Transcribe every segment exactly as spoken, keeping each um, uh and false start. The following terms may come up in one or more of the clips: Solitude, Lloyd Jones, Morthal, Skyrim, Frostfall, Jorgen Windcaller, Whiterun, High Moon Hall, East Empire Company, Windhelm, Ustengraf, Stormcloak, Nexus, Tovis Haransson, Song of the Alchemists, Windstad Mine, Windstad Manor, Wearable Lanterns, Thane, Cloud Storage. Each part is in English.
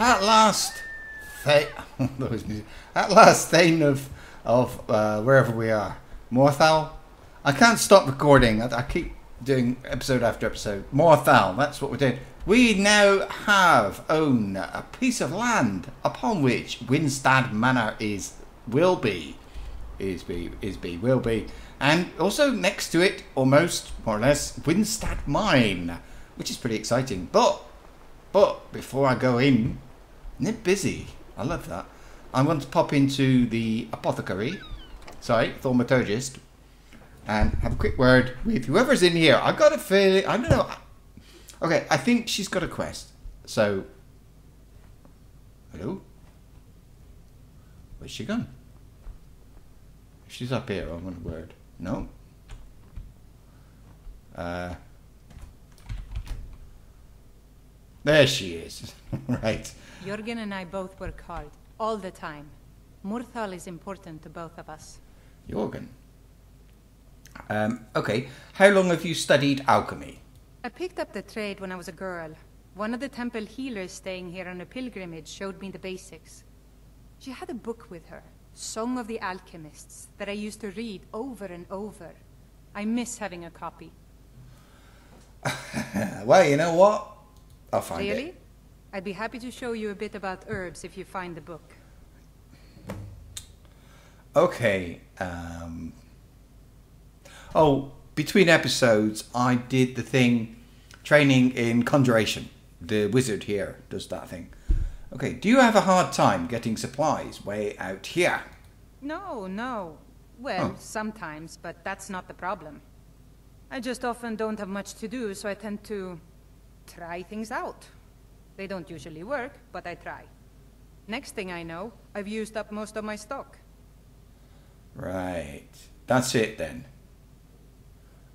At last, they, at last, Thane of, of uh, wherever we are, Morthal. I can't stop recording. I, I keep doing episode after episode. Morthal, that's what we're doing. We now have own a piece of land upon which Windstad Manor is, will be, is be, is be, will be, and also next to it, almost, more or less, Windstad Mine, which is pretty exciting. But, but before I go in, they're busy. I love that. I want to pop into the apothecary, sorry, thaumaturgist, and have a quick word with whoever's in here. I got a feeling, I don't know. Okay, I think she's got a quest. So, hello? Where's she gone? If she's up here, I want a word. No. Uh, there she is. Right. Jorgen and I both work hard, all the time. Morthal is important to both of us. Jorgen. Um, okay, how long have you studied alchemy? I picked up the trade when I was a girl. One of the temple healers staying here on a pilgrimage showed me the basics. She had a book with her, Song of the Alchemists, that I used to read over and over. I miss having a copy. Well, you know what? I'll find really? it. Really? I'd be happy to show you a bit about herbs if you find the book. Okay. Um... Oh... Between episodes, I did the thing, training in conjuration. The wizard here does that thing. Okay, do you have a hard time getting supplies way out here? No, no. Well, oh. sometimes, but that's not the problem. I just often don't have much to do, so I tend to try things out. They don't usually work, but I try. Next thing I know, I've used up most of my stock. Right. That's it then.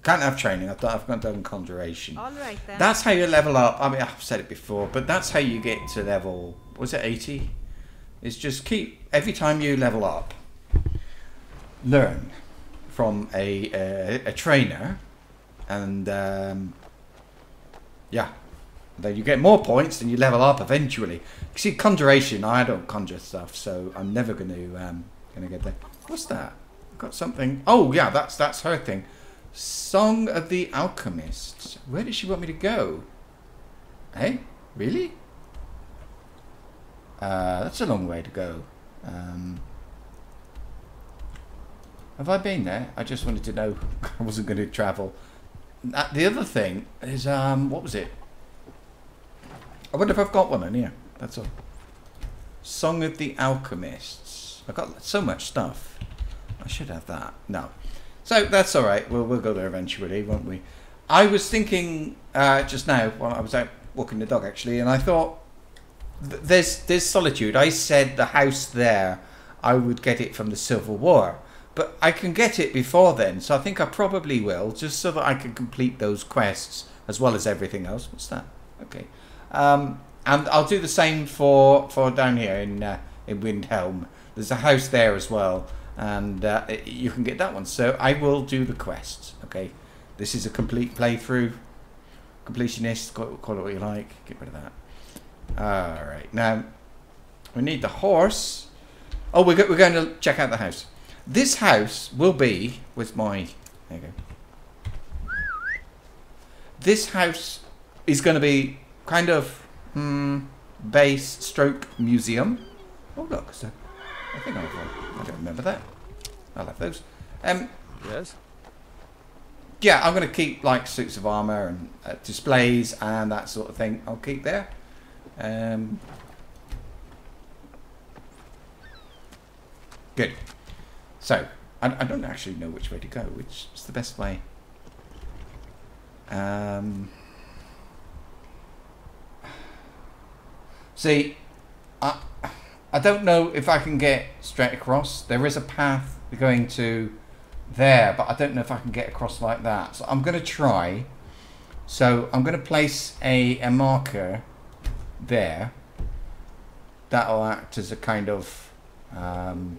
Can't have training. I've done, done conjuration. All right, then. That's how you level up. I mean, I've said it before, but that's how you get to level. Was it eighty? It's just keep every time you level up. Learn from a uh, a trainer, and um, yeah, then you get more points, and you level up eventually. See, conjuration. I don't conjure stuff, so I'm never going to um, going to get there. What's that? I've got something. Oh yeah, that's that's her thing. Song of the Alchemists. Where does she want me to go? Hey, really? Uh, that's a long way to go. Um, have I been there? I just wanted to know. I wasn't going to travel. Uh, the other thing is, um, what was it? I wonder if I've got one in here. That's all. Song of the Alchemists. I've got so much stuff. I should have that. No. So that's all right. We'll, we'll go there eventually, won't we? I was thinking uh, just now while I was out walking the dog, actually, and I thought th there's there's Solitude. I said the house there, I would get it from the Civil War, but I can get it before then, so I think I probably will, just so that I can complete those quests as well as everything else. What's that? Okay, um, and I'll do the same for for down here in uh, in Windhelm. There's a house there as well. And uh, you can get that one. So I will do the quests. Okay, this is a complete playthrough. Completionist, call, call it what you like. Get rid of that. All right. Now we need the horse. Oh, we're go we're going to check out the house. This house will be with my. There you go. This house is going to be kind of hmm, base stroke museum. Oh look, so I think I've. I don't remember that. I'll have those. Um, yes. Yeah, I'm going to keep like suits of armour and uh, displays and that sort of thing. I'll keep there. Um, good. So, I, I don't actually know which way to go. Which is the best way? Um, see, I... I don't know if I can get straight across. There is a path going to there, but I don't know if I can get across like that. So I'm going to try. So I'm going to place a, a marker there. That'll act as a kind of um,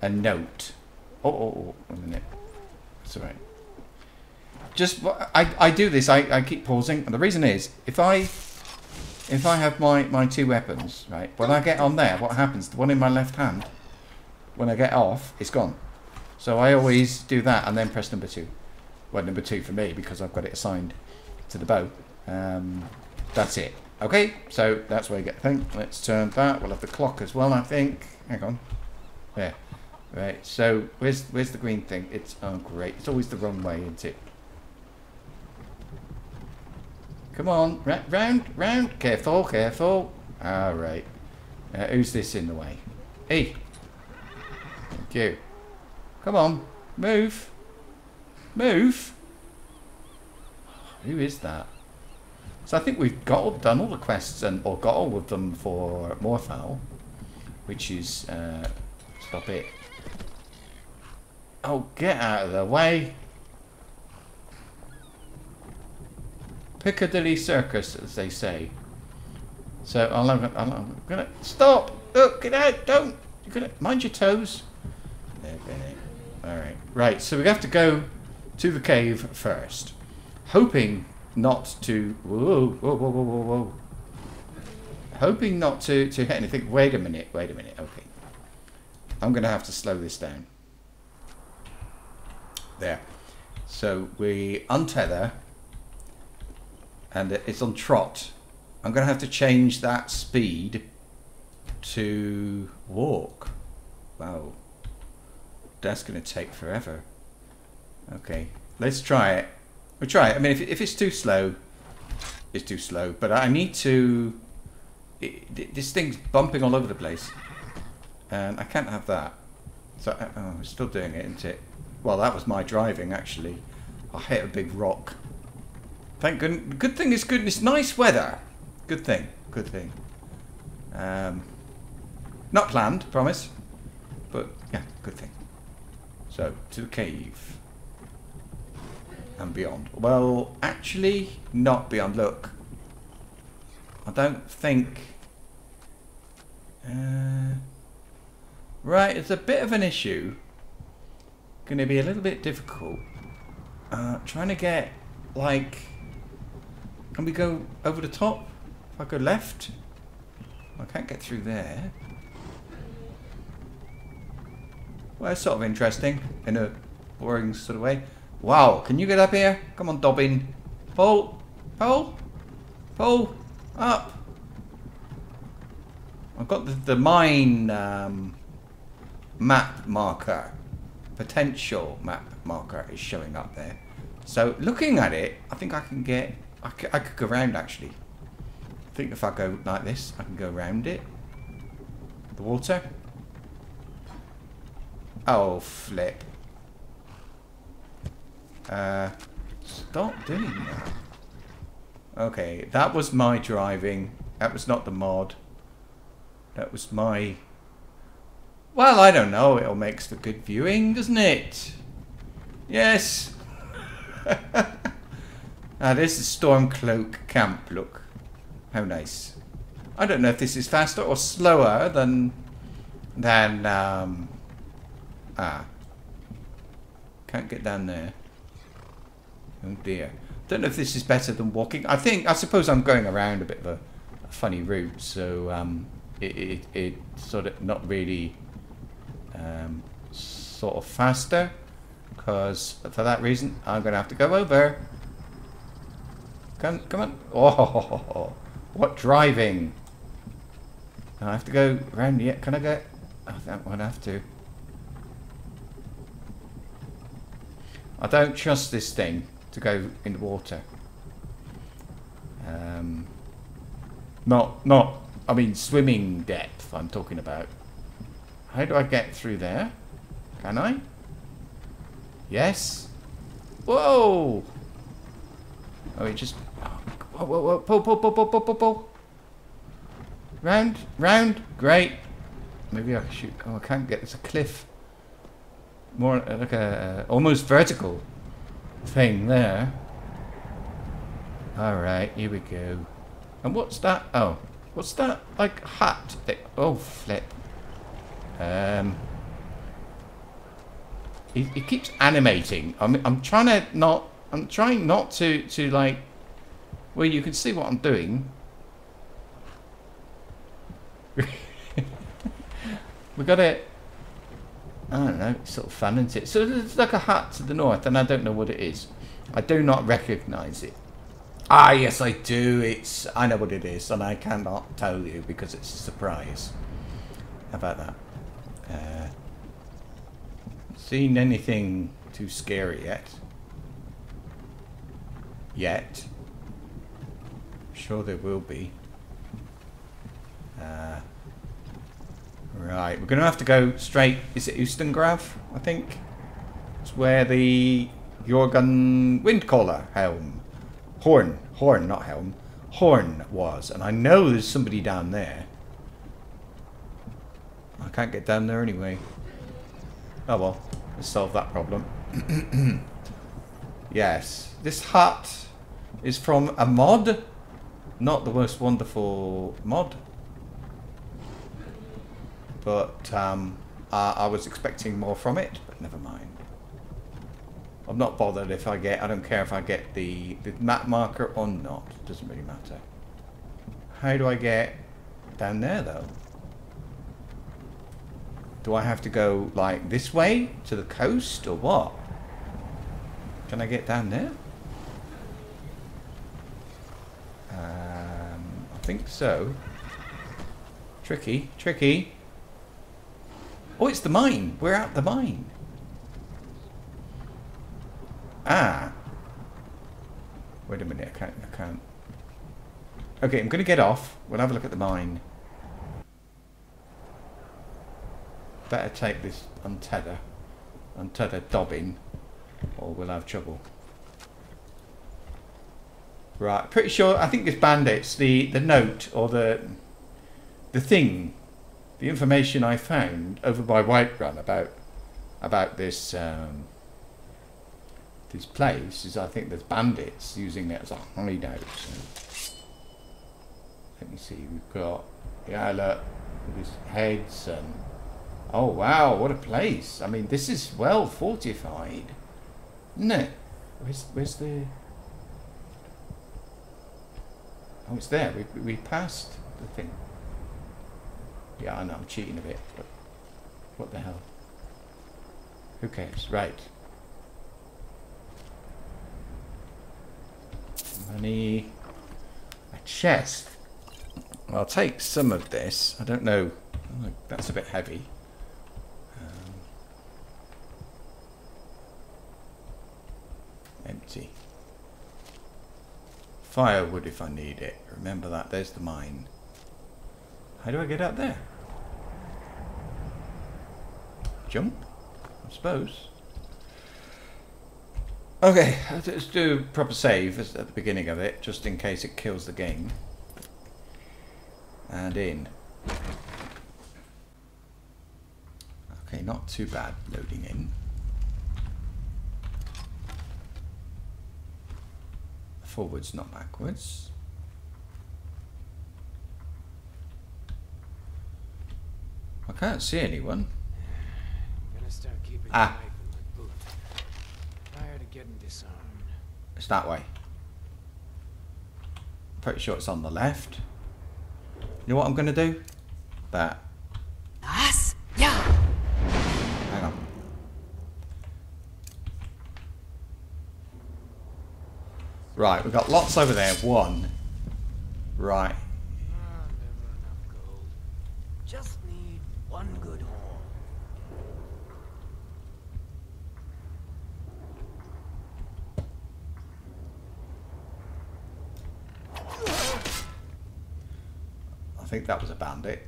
a note. Oh, oh, oh, a minute. That's all right. Just, I, I do this, I, I keep pausing. And the reason is, if I... if I have my, my two weapons, right, when I get on there, what happens? The one in my left hand, when I get off, it's gone. So I always do that and then press number two. Well, number two for me, because I've got it assigned to the bow. Um, that's it. Okay, so that's where you get the thing. Let's turn that. We'll have the clock as well, I think. Hang on. There. Right, so where's where's the green thing? It's, oh great. It's always the wrong way, isn't it? Come on. Right, round, round. Careful, careful. All right. Uh, who's this in the way? Hey. Thank you. Come on. Move. Move. Who is that? So I think we've got done all the quests and or got all of them for Morthal, which is uh, stop it. Oh, get out of the way! Piccadilly Circus, as they say. So I'll have, I'll, I'm gonna stop. Oh, get out! Don't. You're gonna mind your toes. All right, right. So we have to go to the cave first, hoping not to whoa, whoa, whoa, whoa, whoa, whoa. Hoping not to, to hit anything. Wait a minute, wait a minute, okay. I'm gonna have to slow this down. There. So we untether and it's on trot. I'm gonna have to change that speed to walk. Wow. That's gonna take forever. Okay, let's try it. We'll try it. I mean, if, if it's too slow, it's too slow. But I need to... It, this thing's bumping all over the place. And I can't have that. So, oh, it's still doing it, isn't it? Well, that was my driving, actually. I hit a big rock. Thank goodness. Good thing it's good. It's nice weather. Good thing. Good thing. Um, not planned, promise. But, yeah, good thing. So, to the cave. And beyond. Well, actually, not beyond. Look, I don't think. Uh, right, it's a bit of an issue. Going to be a little bit difficult. Uh, trying to get like, can we go over the top? If I go left, I can't get through there. Well, it's sort of interesting in a boring sort of way. Wow, can you get up here? Come on, Dobbin. Pull. Pull. Pull. Up. I've got the, the mine um, map marker. Potential map marker is showing up there. So looking at it, I think I can get... I, c I could go round, actually. I think if I go like this, I can go round it. The water. Oh, flip. Uh, stop doing that. Okay, that was my driving. That was not the mod. That was my... Well, I don't know. It all makes for good viewing, doesn't it? Yes. Now, there's the Stormcloak camp. Look. How nice. I don't know if this is faster or slower than... Than, um... Ah. Can't get down there. Oh dear. Don't know if this is better than walking. I think, I suppose I'm going around a bit of a, a funny route, so um, it, it, it sort of not really um, sort of faster, because for that reason I'm going to have to go over. Come, come on. Oh, what driving. I have to go around yet. Can I go? I don't want to have to. I don't trust this thing to go in the water. Um, not, not, I mean swimming depth I'm talking about. How do I get through there? Can I? Yes. Whoa! Oh, it just, whoa, whoa, whoa, pull, pull, pull, pull, pull, pull, pull. Round, round, great. Maybe I can shoot, oh I can't get, there's a cliff. More like a, almost vertical thing there. Alright, here we go. And what's that? Oh, what's that, like, hat thing? Oh, flip. Um, it, it keeps animating. I'm, I'm trying to not, I'm trying not to, to like, well, you can see what I'm doing. We got it. I don't know, it's sort of fun, isn't it? So it's like a hat to the north, and I don't know what it is. I do not recognise it. Ah, yes, I do. It's, I know what it is, and I cannot tell you because it's a surprise. How about that? Uh, seen anything too scary yet? Yet. I'm sure there will be. Uh, right, we're going to have to go straight. Is it Ustengraf, I think? It's where the Jorgen Windcaller helm. Horn. Horn, not helm. Horn was. And I know there's somebody down there. I can't get down there anyway. Oh well. Let's solve that problem. Yes. This hut is from a mod. Not the most wonderful mod. But um, I, I was expecting more from it. But never mind. I'm not bothered if I get, I don't care if I get the, the map marker or not. It doesn't really matter. How do I get down there though? Do I have to go like this way to the coast or what? Can I get down there? Um, I think so. Tricky, tricky. Oh, it's the mine. We're at the mine. Ah. Wait a minute, I can't, I can't. Okay, I'm going to get off. We'll have a look at the mine. Better take this untether. Untether Dobbin. Or we'll have trouble. Right, pretty sure, I think this bandit's the, the note or the the thing. The information I found over by Whiterun about about this um, this place is I think there's bandits using it as a hideout. So. Let me see, we've got yeah look with his heads and oh wow, what a place! I mean, this is well fortified, isn't it? Where's where's the? Oh, it's there. We we passed the thing. Yeah, I know, I'm cheating a bit, but what the hell? Who cares? Right. Money. A chest. I'll take some of this. I don't know. Oh, that's a bit heavy. Um, empty. Firewood if I need it. Remember that. There's the mine. How do I get out there? Jump? I suppose. Okay, let's do a proper save at the beginning of it, just in case it kills the game. And in. Okay, not too bad loading in. Forwards, not backwards. I can't see anyone. I'm gonna start keeping ah. my knife in my boot. Tired of getting disarmed. It's that way. Pretty sure it's on the left. You know what I'm gonna do? That. Us? Yeah. Hang on. Right, we've got lots over there. One. Right. Oh, never enough gold. Just need one good haul. I think that was a bandit.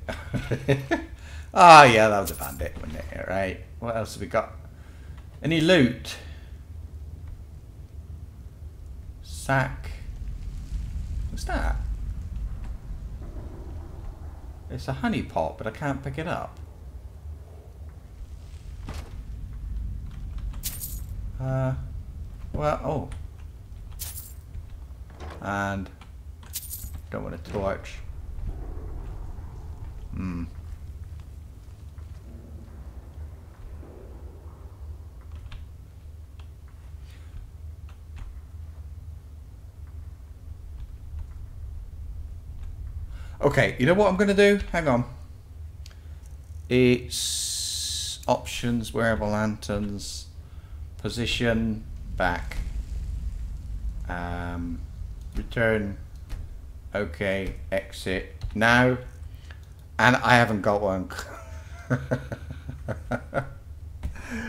Ah, oh, yeah, that was a bandit, wasn't it? Right. What else have we got? Any loot? Sack. What's that? It's a honey pot, but I can't pick it up. Uh, well, oh. And don't want a torch. Hmm. Okay, you know what I'm going to do? Hang on. It's options, wearable lanterns, position, back. Um, return. Okay, exit now. And I haven't got one.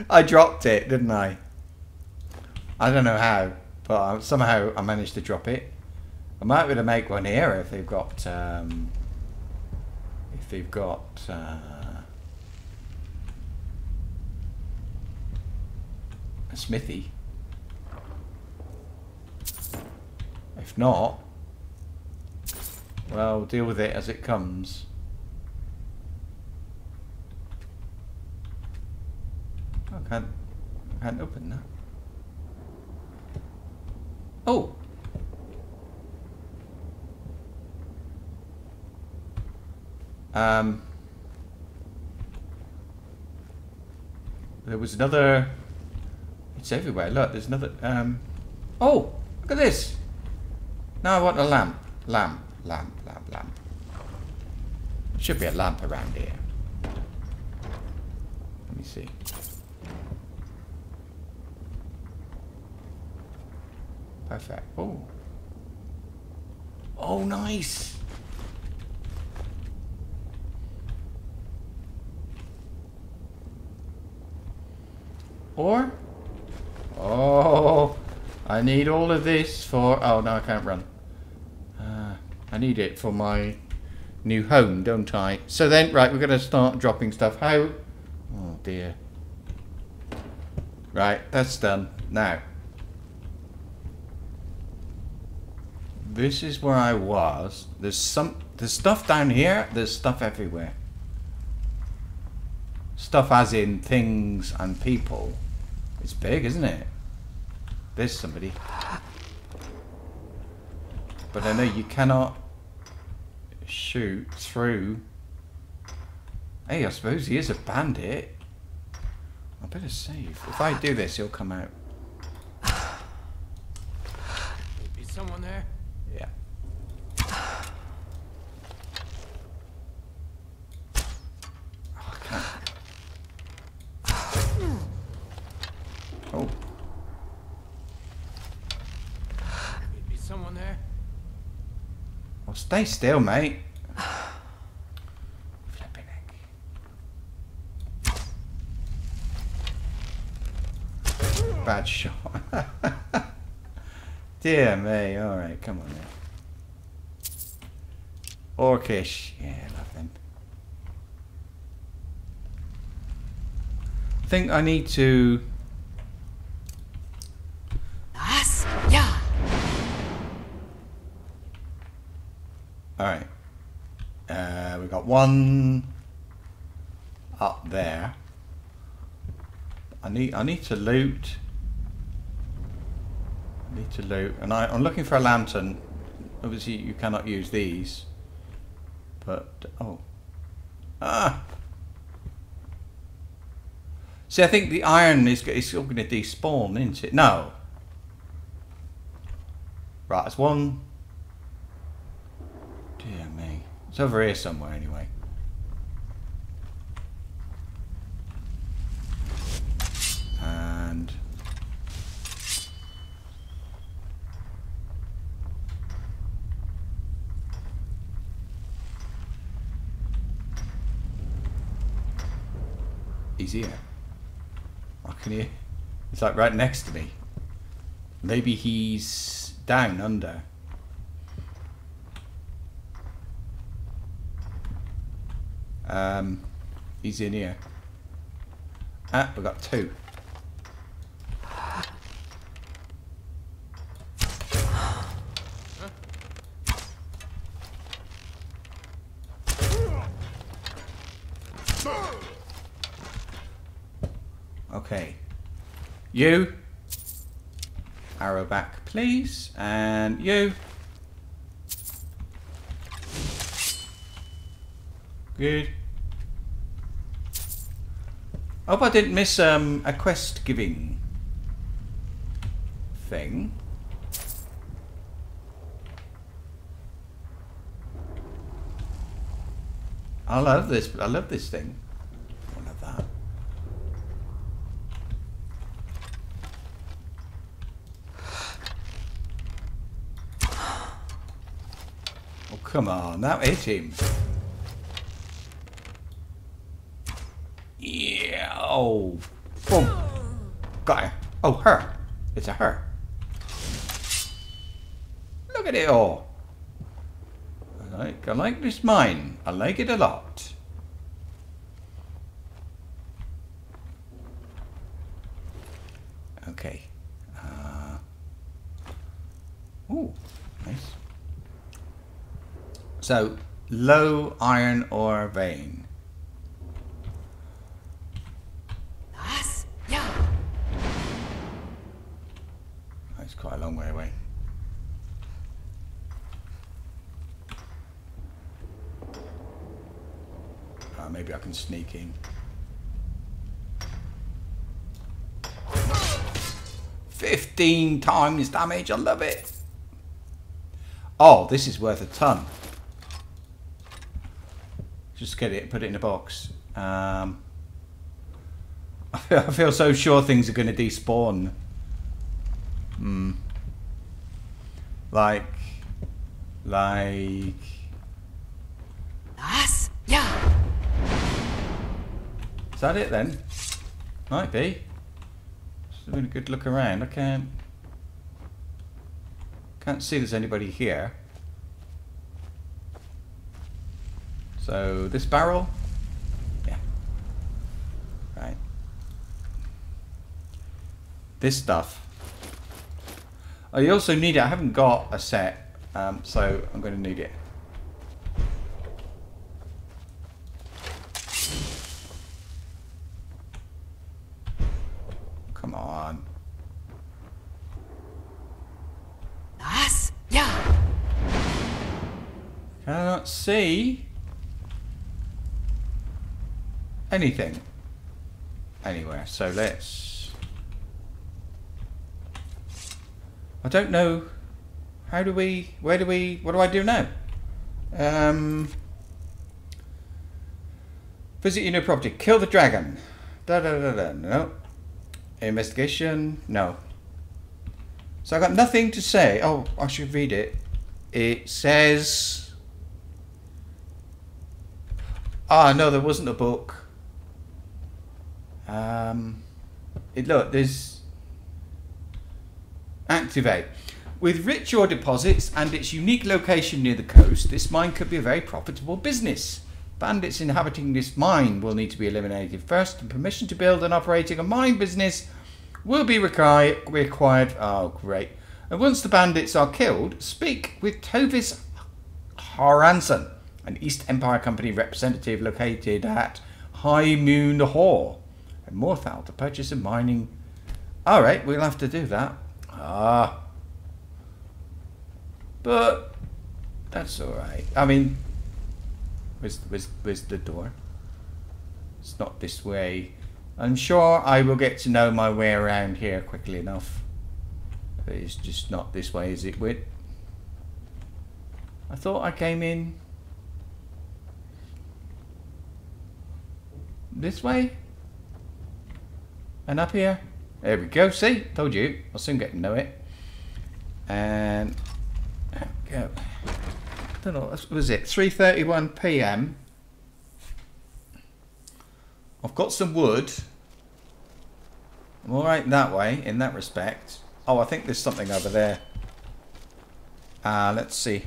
I dropped it, didn't I? I don't know how, but somehow I managed to drop it. I might be able to make one here if they've got, um, if they've got, uh, a smithy. If not, well, we'll deal with it as it comes. I can't, I can't open that. Oh! Um, there was another, it's everywhere, look, there's another, um, oh, look at this. Now I want a lamp, lamp, lamp, lamp, lamp. Should be a lamp around here. Let me see. Perfect, oh. Oh, nice. Or, oh, I need all of this for, oh, no, I can't run. Uh, I need it for my new home, don't I? So then, right, we're going to start dropping stuff. How? Oh, dear. Right, that's done. Now, this is where I was. There's some, there's stuff down here. There's stuff everywhere. Stuff as in things and people. It's big, isn't it? There's somebody. But I know you cannot shoot through. Hey, I suppose he is a bandit. I better save. If I do this, he'll come out. Is someone there? Yeah. Oh, I can't. Oh. Is someone there? Well, stay still, mate. Flipping heck. Bad shot. Dear me. All right, come on then. Orcish. Yeah, love him. I think I need to. Alright, uh, we got one up there. I need I need to loot. I need to loot, and I, I'm looking for a lantern. Obviously, you cannot use these. But oh, ah. See, I think the iron is it's all going to despawn, isn't it? No. Right, that's one. Dear me. It's over here somewhere anyway. And he's here. I can hear. It's like right next to me. Maybe he's down under. Um, he's in here. Ah, we got two. Huh? Okay. You. Arrow back, please. And you. Good. I hope I didn't miss um, a quest giving thing. I love this. I love this thing. I love that. Oh, come on. That hit him. Yeah. Oh. Boom. Got her. Oh, her. It's a her. Look at it all. I like, I like this mine. I like it a lot. Okay. Uh, ooh, nice. So, low iron ore vein. That's quite a long way away. Uh, maybe I can sneak in. Fifteen times damage, I love it. Oh, this is worth a ton. Just get it, put it in a box. Um, I, feel, I feel so sure things are going to despawn. Hmm. Like, like. Us? Yeah. Is that it then? Might be. Just having a good look around. I can't can't see there's anybody here. So this barrel? Yeah. Right. This stuff. I also need it. I haven't got a set, um, so I'm going to need it. Come on. Us? Yeah. Cannot see anything anywhere. So let's. I don't know. How do we? Where do we? What do I do now? Um. Visit your new property. Kill the dragon. Da da da da. No. Investigation? No. So I've got nothing to say. Oh, I should read it. It says... Ah, no, there wasn't a book. Um, it, look, there's... Activate. With rich ore deposits and its unique location near the coast, this mine could be a very profitable business. Bandits inhabiting this mine will need to be eliminated first, and permission to build and operating a mine business will be required. Oh, great. And once the bandits are killed, speak with Tovis Haransson, an East Empire Company representative located at High Moon Hall in Morthal to purchase a mining. Alright, we'll have to do that. Ah. But that's alright. I mean... Where's, where's, where's the door? It's not this way. I'm sure I will get to know my way around here quickly enough. It's just not this way, is it, Whit? I thought I came in... this way? And up here? There we go, see? Told you. I'll soon get to know it. And... there we go. I don't know, what was it? three thirty-one p m I've got some wood. I'm alright that way, in that respect. Oh, I think there's something over there. Uh, let's see.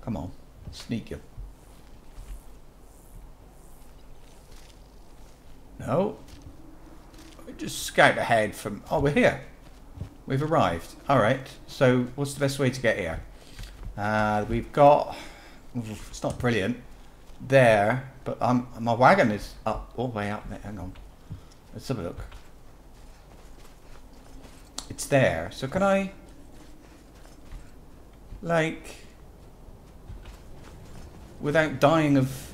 Come on, sneak you. No. Just scout ahead from... oh, we're here. We've arrived. Alright, so what's the best way to get here? Uh, we've got... it's not brilliant. There, but um, my wagon is up, all the way up there. Hang on. Let's have a look. It's there. So can I... like... without dying of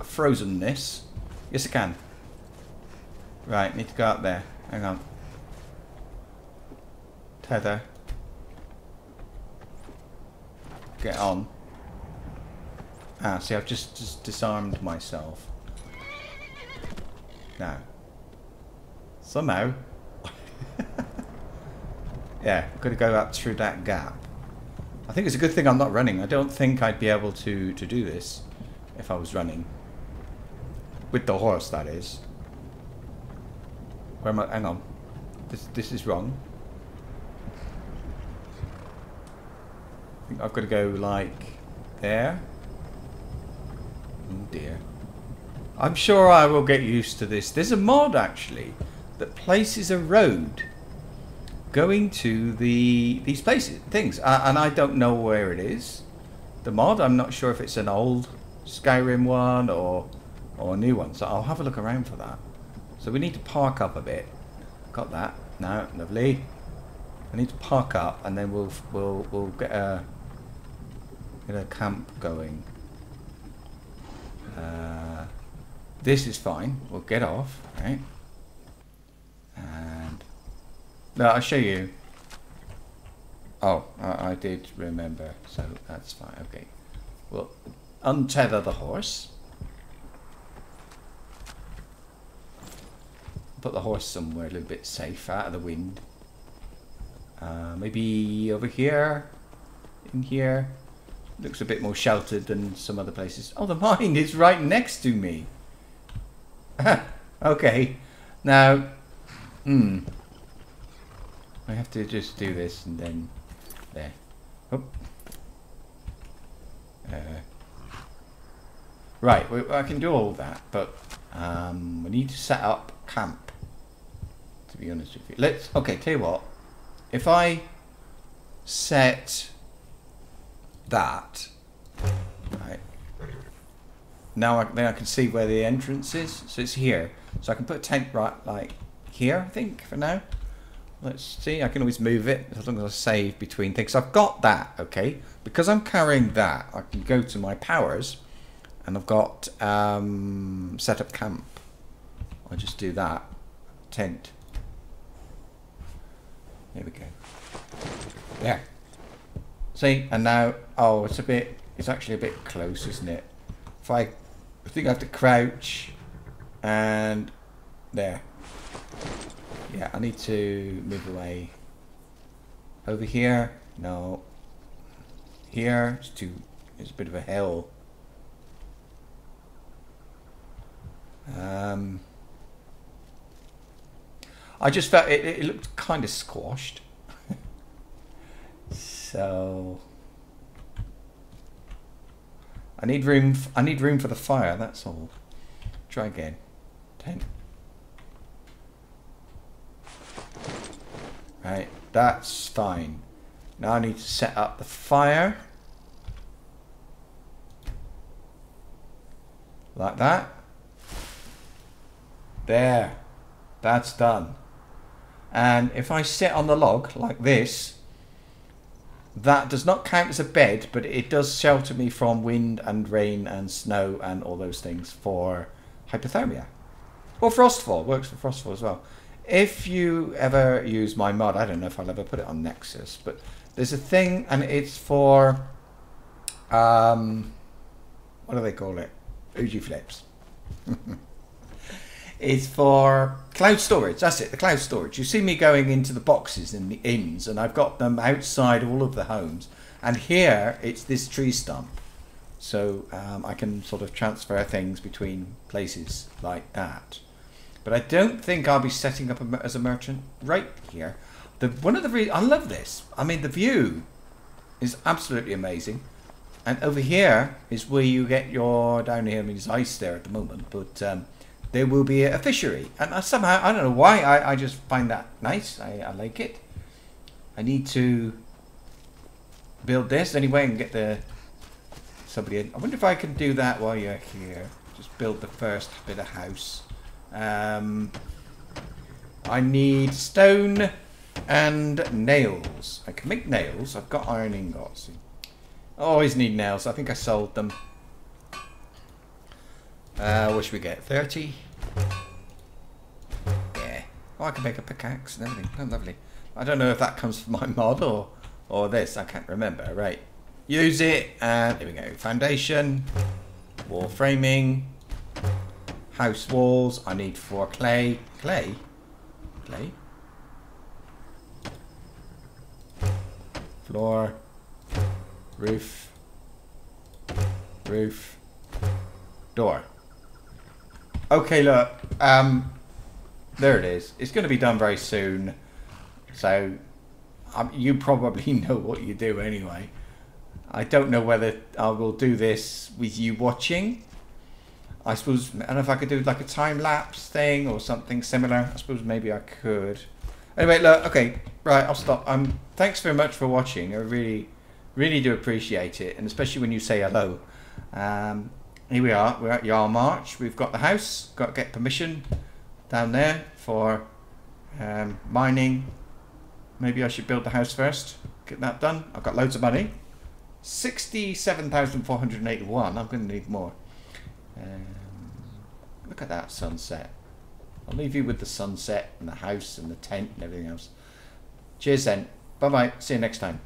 frozenness? Yes, I can. Right, need to go up there. Hang on. Tether. get on. Ah, see, I've just, just disarmed myself. Now. Somehow. Yeah, I've got to go up through that gap. I think it's a good thing I'm not running. I don't think I'd be able to, to do this if I was running. With the horse, that is. Where am I? Hang on. This, this is wrong. I think I've got to go, like, there. Oh dear. I'm sure I will get used to this. There's a mod, actually, that places a road going to the these places, things. Uh, and I don't know where it is. The mod, I'm not sure if it's an old Skyrim one or, or a new one. So I'll have a look around for that. So we need to park up a bit. Got that. No, lovely. I need to park up and then we'll, we'll, we'll get a, get a camp going. Uh, this is fine. We'll get off, right? And no, I'll show you. Oh, I, I did remember, so that's fine. Okay, we'll untether the horse. Put the horse somewhere a little bit safe, out of the wind. Uh, maybe over here, in here. Looks a bit more sheltered than some other places. Oh, the mine is right next to me. Okay. Now, hmm. I have to just do this and then there. Oh. Uh, right, we, I can do all that, but um, we need to set up camp, to be honest with you. Let's, okay, tell you what. If I set that, right, now I, then I can see where the entrance is, so it's here, so I can put a tent right like here, I think, for now. Let's see, I can always move it as long as I save between things. I've got that, okay, because I'm carrying that, I can go to my powers and I've got um, set up camp. I'll just do that tent, there we go, there. See, and now, oh, it's a bit, it's actually a bit close, isn't it? If I, I think I have to crouch, and there. Yeah, I need to move away. Over here, no. Here, it's too, it's a bit of a hill. Um, I just felt it, it looked kind of squashed. So I need room. F I need room for the fire. That's all. Try again. Ten. Right. That's fine. Now I need to set up the fire. Like that. There. That's done. And if I sit on the log like this. That does not count as a bed, but it does shelter me from wind and rain and snow and all those things for hypothermia. Or Frostfall. Works for Frostfall as well. If you ever use my mod, I don't know if I'll ever put it on Nexus, but there's a thing and it's for, um, what do they call it? Uji flips. It's for cloud storage. That's it, the cloud storage. You see me going into the boxes in the inns, and I've got them outside all of the homes. And here, it's this tree stump. So um, I can sort of transfer things between places like that. But I don't think I'll be setting up a, as a merchant right here. The, one of the re- I love this. I mean, the view is absolutely amazing. And over here is where you get your, down here, I mean, it's ice there at the moment, but um, there will be a fishery, and I somehow, I don't know why, I, I just find that nice. I, I like it. I need to build this anyway and get the somebody in. I wonder if I can do that while you're here. Just build the first bit of house. Um, I need stone and nails. I can make nails. I've got iron ingots. I always need nails. I think I sold them. Uh, what should we get? thirty? Yeah. Oh, I can make a pickaxe and everything. Oh, lovely. I don't know if that comes from my mod or, or this. I can't remember. Right. use it. And there we go. Foundation, wall framing, house walls. I need four clay. Clay? Clay? Floor, roof, roof, door. Okay, look, um, there it is. It's going to be done very soon, so um, you probably know what you do anyway. I don't know whether I will do this with you watching. I suppose, I don't know if I could do like a time-lapse thing or something similar. I suppose maybe I could. Anyway, look, okay, right, I'll stop. Um, thanks very much for watching. I really, really do appreciate it, and especially when you say hello. Um, here we are. We're at Jarl March. We've got the house. Got to get permission down there for um, mining. Maybe I should build the house first. Get that done. I've got loads of money. sixty-seven thousand four hundred eighty-one. I'm going to need more. Um, look at that sunset. I'll leave you with the sunset and the house and the tent and everything else. Cheers then. Bye bye. See you next time.